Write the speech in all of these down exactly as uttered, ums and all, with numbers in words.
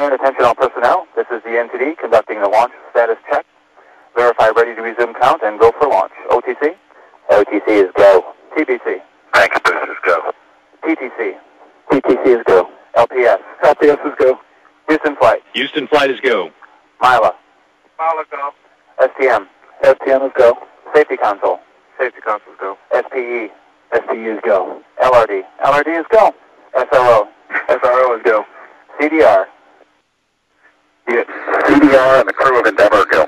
And attention all personnel, this is the N T D conducting the launch status check. Verify ready to resume count and go for launch. O T C? O T C is go. T B C? Thanks, boost is go. T T C? T T C is go. L P S? L P S is go. Houston flight? Houston flight is go. Mila? Mila go. S T M? S T M is go. Safety console? Safety console is go. S P E? S P E is go. L R D? L R D is go. S R O? S R O is go. C D R? Yes. C D R and the crew of Endeavour go.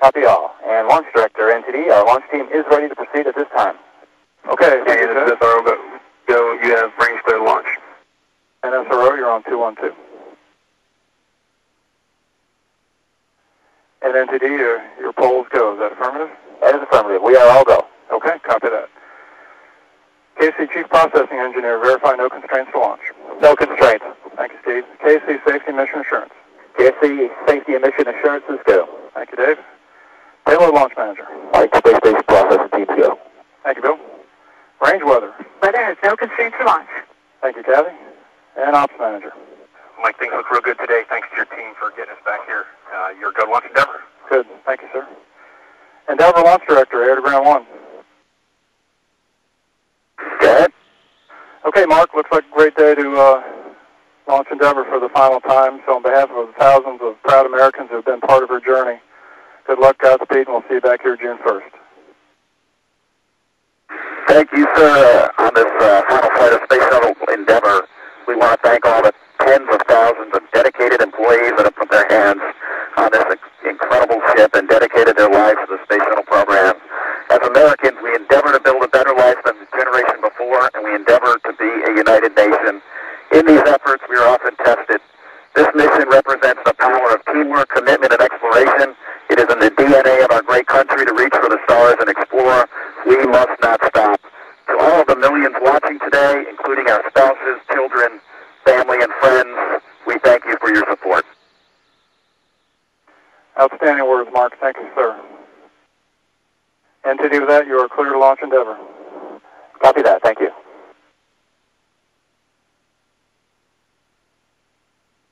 Copy all. And launch director, N T D, our launch team is ready to proceed at this time. Okay. And this is S R O, go. Go. You have range clear launch. And S R O, you're on two one two. And N T D, your, your polls go. Is that affirmative? That is affirmative. We are all go. Okay. Copy that. K C, Chief Processing Engineer, verify no constraints to launch. No constraints. Thank you, Steve. K C, Safety Mission Assurance. K C, Safety Emission Assurance is go. Thank you, Dave. Payload Launch Manager. Mike, Space Base Process, T P O. Thank you, Bill. Range Weather. Weather is no constraints to launch. Thank you, Kathy. And Ops Manager. Mike, things look real good today. Thanks to your team for getting us back here. Uh, you're a good launch Endeavour. Good. Thank you, sir. Endeavour Launch Director, Air to Ground one. Go ahead. Okay, Mark, looks like a great day to... Uh, Launch Endeavour for the final time. So on behalf of the thousands of proud Americans who have been part of her journey, good luck, Godspeed, and we'll see you back here June first. Thank you, sir. Uh, on this uh, final flight of Space Shuttle Endeavour, we want to thank all the tens of thousands of dedicated employees that have put their hands on this incredible ship and dedicated their lives to the Space Shuttle program. As Americans, we endeavor to build a better life than the generation before, and we endeavor to be a united nation. In these efforts, we are often tested. This mission represents the power of teamwork, commitment, and exploration. It is in the D N A of our great country to reach for the stars and explore. We must not stop. To all of the millions watching today, including our spouses, children, family, and friends, we thank you for your support. Outstanding words, Mark. Thank you, sir. And to do that, you are clear to launch Endeavour. Copy that. Thank you.